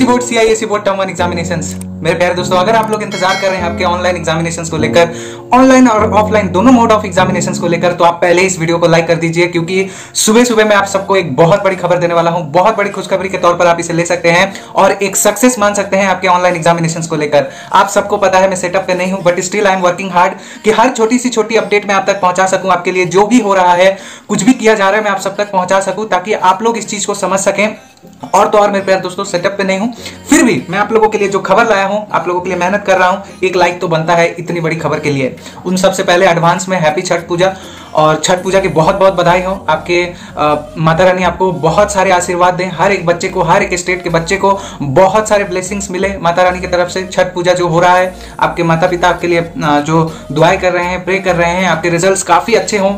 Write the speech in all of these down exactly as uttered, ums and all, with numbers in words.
CBSE board CISE board term one examinations. मेरे प्यारे दोस्तों, अगर आप लोग इंतजार कर रहे हैं आपके ऑनलाइन एग्जामिनेशंस को लेकर, ऑनलाइन और ऑफलाइन दोनों मोड ऑफ एग्जामिनेशंस को लेकर, तो आप पहले इस वीडियो को लाइक कर दीजिए, क्योंकि सुबह सुबह मैं आप सबको एक बहुत बड़ी खबर देने वाला हूं। बहुत बड़ी खुशखबरी के तौर पर आप इसे ले सकते हैं और एक सक्सेस मान सकते हैं आपके ऑनलाइन एग्जामिनेशंस को लेकर। आप सबको पता है मैं सेटअप पे नहीं हूं, but still I am working hard कि हर छोटी सी छोटी अपडेट मैं आप तक पहुंचा सकूं, आपके लिए जो भी हो रहा है, कुछ भी किया जा रहा है, मैं आप सब तक पहुंचा सकूं, ताकि आप लोग इस चीज को समझ सकें। और तो और मेरे प्यारे दोस्तों, सेटअप पे नहीं हूं, फिर भी मैं आप लोगों के लिए जो खबर लाया हूं, आप लोगों के लिए मेहनत कर रहा हूं, एक लाइक तो बनता है इतनी बड़ी खबर के लिए। उन सबसे पहले एडवांस में हैप्पी छठ पूजा, और छठ पूजा की बहुत बहुत बधाई हो। आपके आ, माता रानी आपको बहुत सारे आशीर्वाद दें, हर एक बच्चे को, हर एक स्टेट के बच्चे को बहुत सारे ब्लेसिंग्स मिले माता रानी की तरफ से। छठ पूजा जो हो रहा है, आपके माता पिता आपके लिए जो दुआएं कर रहे हैं, प्रे कर रहे हैं, आपके रिजल्ट्स काफ़ी अच्छे हों।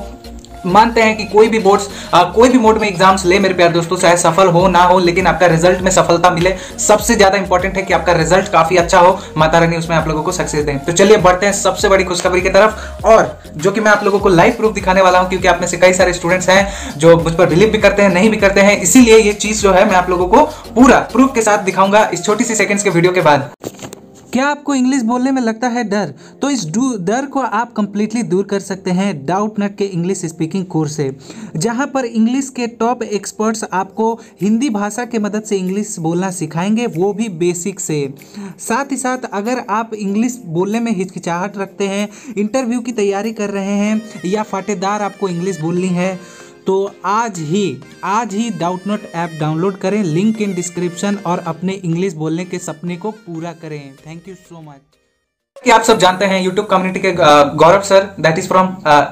मानते हैं कि कोई भी बोर्ड्स कोई भी मोड में एग्जाम्स ले मेरे प्यारे दोस्तों, चाहे सफल हो ना हो, लेकिन आपका रिजल्ट में सफलता मिले। सबसे ज्यादा इंपॉर्टेंट है कि आपका रिजल्ट काफी अच्छा हो, माता रानी उसमें आप लोगों को सक्सेस दें। तो चलिए बढ़ते हैं सबसे बड़ी खुशखबरी की तरफ, और जो कि मैं आप लोगों को लाइव प्रूफ दिखाने वाला हूं, क्योंकि आप में से कई सारे स्टूडेंट्स हैं जो मुझ पर बिलीव भी करते हैं, नहीं भी करते हैं, इसीलिए ये चीज जो है मैं आप लोगों को पूरा प्रूफ के साथ दिखाऊंगा इस छोटी सी सेकंड्स के वीडियो के बाद। क्या आपको इंग्लिश बोलने में लगता है डर? तो इस डर को आप कम्प्लीटली दूर कर सकते हैं डाउटनट के इंग्लिश स्पीकिंग कोर्स से, जहां पर इंग्लिश के टॉप एक्सपर्ट्स आपको हिंदी भाषा के मदद से इंग्लिश बोलना सिखाएंगे, वो भी बेसिक से। साथ ही साथ अगर आप इंग्लिश बोलने में हिचकिचाहट रखते हैं, इंटरव्यू की तैयारी कर रहे हैं, या फाटेदार आपको इंग्लिश बोलनी है, तो आज ही आज ही डाउटनट ऐप डाउनलोड करें, लिंक इन डिस्क्रिप्शन, और अपने इंग्लिश बोलने के सपने को पूरा करें। Thank you so much. कि आप सब जानते हैं यूट्यूब कम्युनिटी के Gaurav sir, that is from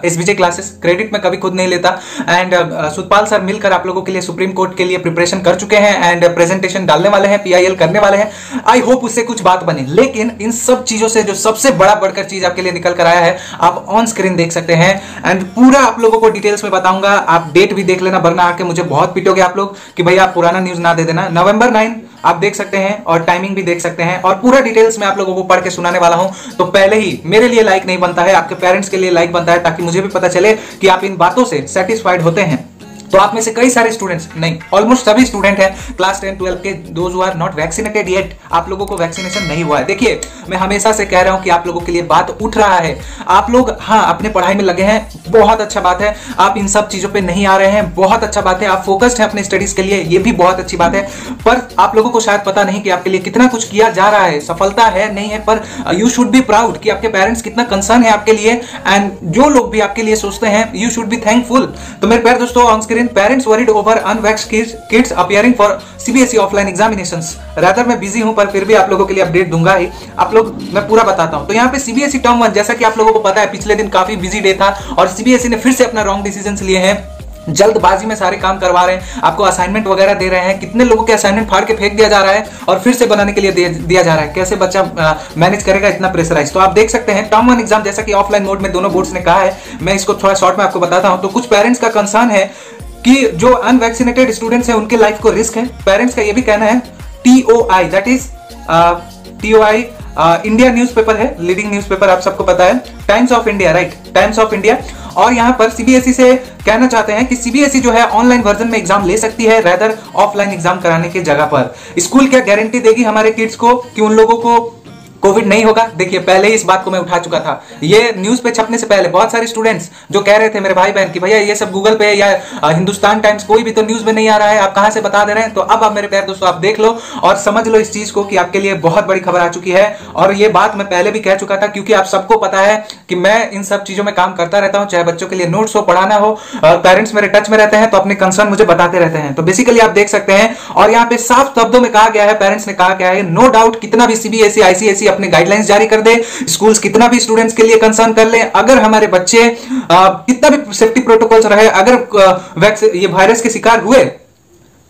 SBJ classes, credit मैं कभी खुद नहीं लेता, एंड सुतपाल सर मिलकर आप लोगों के लिए सुप्रीम कोर्ट के लिए प्रिपरेशन कर चुके हैं, एंड प्रेजेंटेशन डालने वाले हैं, पीआईएल करने वाले हैं। आई होप उससे कुछ बात बने, लेकिन इन सब चीजों से जो सबसे बड़ा बढ़कर चीज आपके लिए निकल कर आया है, आप ऑन स्क्रीन देख सकते हैं, एंड पूरा आप लोगों को डिटेल्स में बताऊंगा। आप डेट भी देख लेना, वरना आके मुझे बहुत पीटोगे आप लोग कि भैया आप पुराना न्यूज ना दे देना। नवंबर नाइन आप देख सकते हैं, और टाइमिंग भी देख सकते हैं, और पूरा डिटेल्स में आप लोगों को पढ़ के सुनाने वाला हूं। तो पहले ही मेरे लिए लाइक नहीं बनता है, आपके पेरेंट्स के लिए लाइक बनता है, ताकि मुझे भी पता चले कि आप इन बातों से सेटिस्फाइड होते हैं। तो आप में से कई सारे स्टूडेंट्स, नहीं ऑलमोस्ट सभी स्टूडेंट हैं क्लास टेन ट्वेल्व के, those who are not vaccinated yet, आप लोगों को वैक्सीनेशन नहीं हुआ है। देखिए मैं हमेशा से कह रहा हूं कि आप लोगों के लिए बात उठ रहा है, आप लोग हाँ अपने पढ़ाई में लगे हैं, बहुत अच्छा बात है, आप इन सब चीजों पे नहीं आ रहे हैं, बहुत अच्छा बात है, आप फोकस्ड हैं अपने स्टडीज के लिए, ये भी बहुत अच्छी बात है। पर आप लोगों को शायद पता नहीं कि आपके लिए कितना कुछ किया जा रहा है, सफलता है नहीं है, पर यू शुड बी प्राउड कि आपके पेरेंट्स कितना कंसर्न है आपके लिए, एंड जो लोग भी आपके लिए सोचते हैं, यू शुड बी थैंकफुल। तो मेरे प्यारे दोस्तों, on screen parents worried over unvaxxed kids, kids appearing for C B S E offline examinations। rather मैं busy हूं, पर फिर भी आप लोगों के लिए अपडेट दूंगा ही, आप लोग मैं पूरा बताता हूं। तो यहाँ पे C B S E term one, जैसा कि आप लोगों को पता है पिछले दिन काफी बिजी डे था, और C B S E ने फिर से अपना रॉन्ग डिसीजंस लिए हैं, जल्दबाजी में सारे काम करवा रहे हैं, आपको असाइनमेंट वगैरह दे रहे हैं, कितने लोगों के असाइनमेंट फाड़ के फेंक दिया जा रहा है और फिर से बनाने के लिए दिया जा रहा है। कैसे बच्चा मैनेज करेगा इतना प्रेशराइज? तो आप देख सकते हैं टर्म वन एग्जाम, जैसा कि ऑफलाइन मोड में दोनों बोर्ड्स ने कहा है, मैं इसको थोड़ा शॉर्ट में आपको बताता हूं। तो कुछ पेरेंट्स का कंसर्न है कि जो अनवैक्सीनेटेड स्टूडेंट्स हैं उनके लाइफ को रिस्क है। पेरेंट्स का ये भी कहना है, T O I that is T O I India newspaper है, लीडिंग न्यूज़पेपर आप सबको पता है, Times of India, right, Times of India. और यहाँ पर सीबीएसई से कहना चाहते हैं कि सीबीएसई जो है ऑनलाइन वर्जन में एग्जाम ले सकती है रेदर ऑफलाइन एग्जाम कराने की जगह पर। स्कूल क्या गारंटी देगी हमारे किड्स को कि उन लोगों को कोविड नहीं होगा? देखिए पहले ही इस बात को मैं उठा चुका था, ये न्यूज़ पे छपने से पहले बहुत सारे स्टूडेंट्स जो कह रहे थे मेरे भाई बहन कि भैया ये सब गूगल पे या हिंदुस्तान टाइम्स, कोई भी तो न्यूज़ में नहीं आ रहा है, आप कहाँ से बता दे रहे हैं? तो अब आप मेरे प्यारे दोस्तों आप देख लो और समझ लो इस चीज़ को कि आपके लिए बहुत बड़ी खबर आ चुकी है। और ये बात मैं पहले भी कह चुका था, क्योंकि आप सबको पता है कि मैं इन सब चीज़ों में काम करता रहता हूँ, चाहे बच्चों के लिए नोट्स हो, पढ़ाना हो, पेरेंट्स मेरे टच में रहते हैं, तो अपने कंसर्न मुझे बताते रहते हैं। तो बेसिकली आप देख सकते हैं, और यहाँ पे साफ शब्दों में कहा गया है, पेरेंट्स ने कहा गया है, नो डाउट कितना भी सीबीएसई आईसीएसई अपने गाइडलाइंस जारी कर दे, स्कूल्स कितना भी स्टूडेंट्स के लिए कंसर्न कर ले, अगर हमारे बच्चे कितना भी सेफ्टी प्रोटोकॉल्स रहे, अगर ये वायरस के शिकार हुए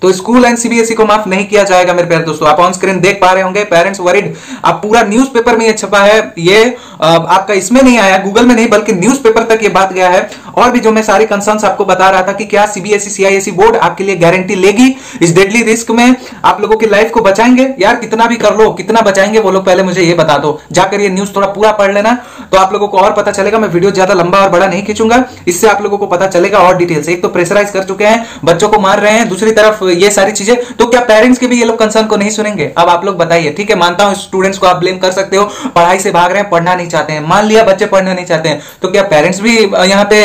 तो स्कूल एंड सीबीएसई को माफ नहीं किया जाएगा। मेरे प्यारे दोस्तों, आप ऑन स्क्रीन देख पा रहे होंगे, पेरेंट्स वरीड, आप पूरा न्यूज़पेपर में ये छपा है, ये आपका इसमें नहीं आया, गूगल में नहीं, बल्कि न्यूज़पेपर तक ये बात गया है। और भी जो मैं सारे कंसर्न्स आपको बता रहा था कि क्या सीबीएसई सीआईएसई बोर्ड आपके लिए गारंटी लेगी इस डेडली रिस्क में, आप लोगों की लाइफ को बचाएंगे। यार कितना भी कर लो, कितना बचाएंगे वो लोग पहले मुझे ये बता दो। जाकर ये न्यूज थोड़ा पूरा पढ़ लेना तो आप लोगों को और पता चलेगा। मैं वीडियो ज्यादा लंबा और बड़ा नहीं खींचूंगा, इससे आप लोगों को पता चलेगा और डिटेल्स। एक तो प्रेशराइज कर चुके हैं, बच्चों को मार रहे हैं, दूसरी तरफ ये सारी चीजें, तो क्या पेरेंट्स के भी ये लोग कंसर्न को नहीं सुनेंगे? अब आप लोग बताइए। ठीक है, मानता हूं स्टूडेंट्स को आप ब्लेम कर सकते हो, पढ़ाई से भाग रहे हैं, पढ़ना नहीं चाहते हैं, मान लिया बच्चे पढ़ना नहीं चाहते हैं, तो क्या पेरेंट्स भी यहाँ पे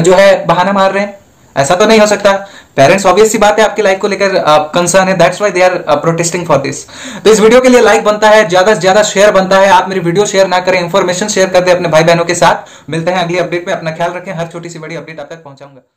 जो है बहाना मार रहे हैं? ऐसा तो नहीं हो सकता। पेरेंट्स ऑब्वियस सी बात है आपकी लाइफ को लेकर कंसर्न है, that's why they are protesting for this. तो इस वीडियो के लिए लाइक बनता है, ज्यादा से ज्यादा शेयर बनता है। आप मेरी वीडियो शेयर ना करें, इन्फॉर्मेशन शेयर कर दें अपने भाई बहनों के साथ। मिलते हैं अगली अपडेट में, अपना ख्याल रखें। हर छोटी सी बड़ी अपडेट आप तक पहुंचाऊंगा।